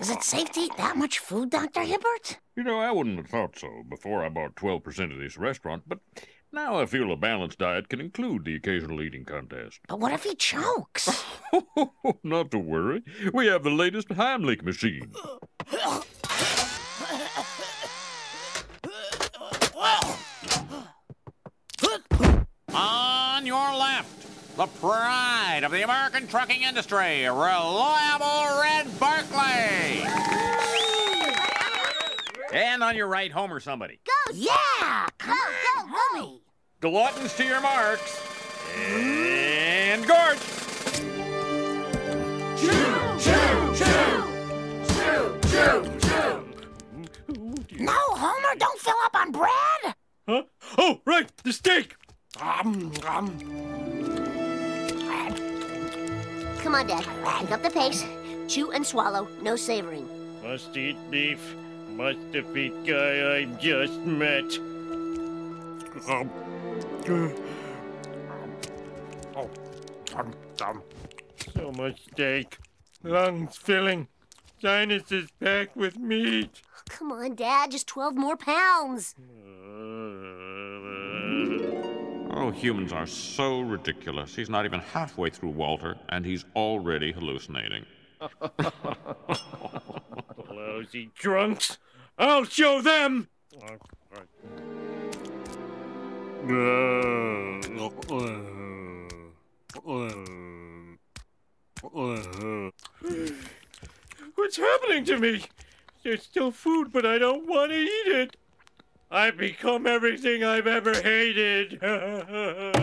Is it safe to eat that much food, Dr. Hibbert? You know, I wouldn't have thought so before I bought 12% of this restaurant, but now I feel a balanced diet can include the occasional eating contest. But what if he chokes? Not to worry. We have the latest Heimlich machine. On your left, the pride of the American trucking industry, Reliable Red Barclay. And on your right, home or somebody. Go! Yeah! Go, homie! Gluttons to your marks. And gorge! Chew, chew, chew! Chew, chew, chew! No, Homer, don't fill up on bread! Huh? Oh, right, the steak! Come on, Dad. Pick up the pace. Chew and swallow. No savoring. Must eat beef. Must defeat guy I just met. So much steak. Lungs filling. Sinuses packed with meat. Oh, come on, Dad. Just 12 more pounds. Oh, humans are so ridiculous. He's not even halfway through Walter, and he's already hallucinating. Lousy drunks. I'll show them! What's happening to me? There's still food, but I don't want to eat it. I've become everything I've ever hated.